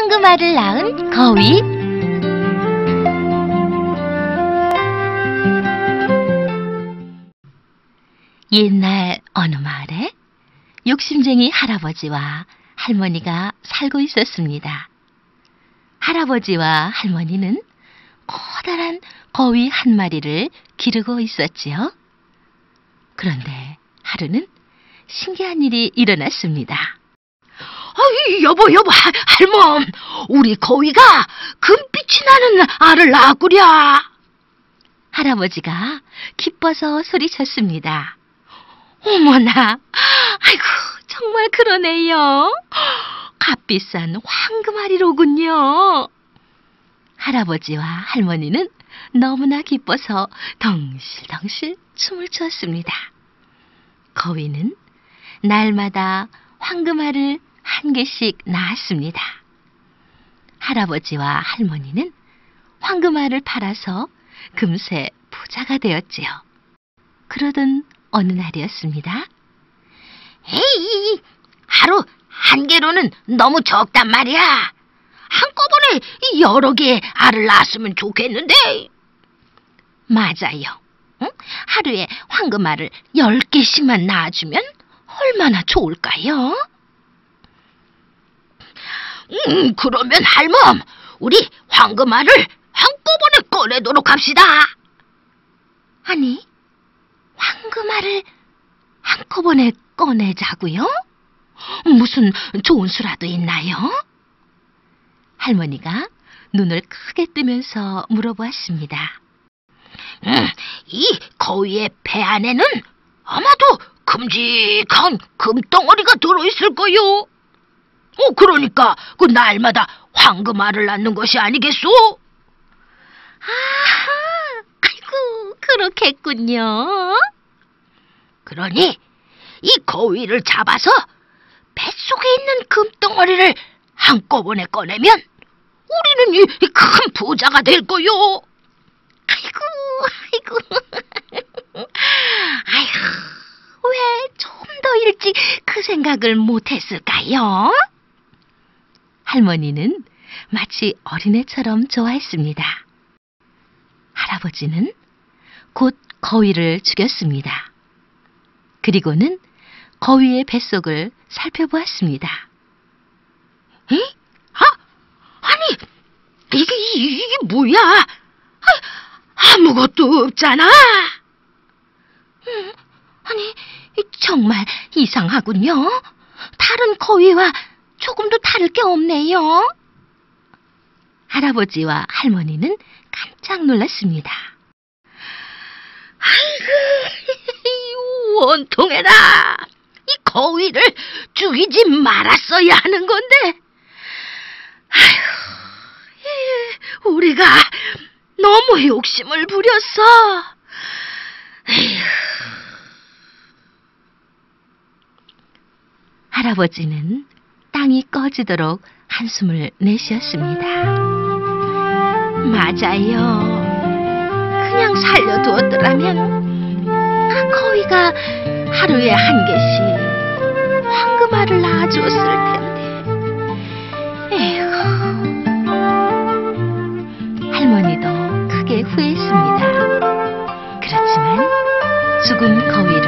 황금알을 낳은 거위, 옛날 어느 마을에 욕심쟁이 할아버지와 할머니가 살고 있었습니다. 할아버지와 할머니는 커다란 거위 한 마리를 기르고 있었지요. 그런데 하루는 신기한 일이 일어났습니다. 아이, 여보, 할멈, 우리 거위가 금빛이 나는 알을 낳았구랴. 할아버지가 기뻐서 소리쳤습니다. 어머나, 아이고, 정말 그러네요. 값비싼 황금알이로군요. 할아버지와 할머니는 너무나 기뻐서 덩실덩실 춤을 추었습니다. 거위는 날마다 황금알을 한 개씩 낳았습니다. 할아버지와 할머니는 황금알을 팔아서 금세 부자가 되었지요. 그러던 어느 날이었습니다. 에이, 하루 한 개로는 너무 적단 말이야. 한꺼번에 여러 개의 알을 낳았으면 좋겠는데. 맞아요. 응? 하루에 황금알을 10개씩만 낳아주면 얼마나 좋을까요? 그러면 할멈, 우리 황금알을 한꺼번에 꺼내도록 합시다. 아니, 황금알을 한꺼번에 꺼내자고요? 무슨 좋은 수라도 있나요? 할머니가 눈을 크게 뜨면서 물어보았습니다. 이 거위의 배 안에는 아마도 큼직한 금덩어리가 들어있을 거요. 그러니까 그 날마다 황금알을 낳는 것이 아니겠소? 아하, 아이고, 그렇겠군요. 그러니 이 거위를 잡아서 뱃속에 있는 금덩어리를 한꺼번에 꺼내면 우리는 이 큰 부자가 될 거요. 아이고, 아휴, 왜 좀 더 일찍 그 생각을 못했을까요? 할머니는 마치 어린애처럼 좋아했습니다. 할아버지는 곧 거위를 죽였습니다. 그리고는 거위의 뱃속을 살펴보았습니다. 에? 아, 아니, 이게 뭐야? 아무것도 없잖아. 아니, 정말 이상하군요. 다른 거위와 조금도 다를 게 없네요. 할아버지와 할머니는 깜짝 놀랐습니다. 아이고, 원통해라. 이 거위를 죽이지 말았어야 하는 건데. 아휴, 우리가 너무 욕심을 부렸어. 에휴. 할아버지는 땅이 꺼지도록 한숨을 내쉬었습니다. 맞아요. 그냥 살려두었더라면 거위가 하루에 한 개씩 황금알을 낳아주었을 텐데. 에휴. 할머니도 크게 후회했습니다. 그렇지만 죽은 거위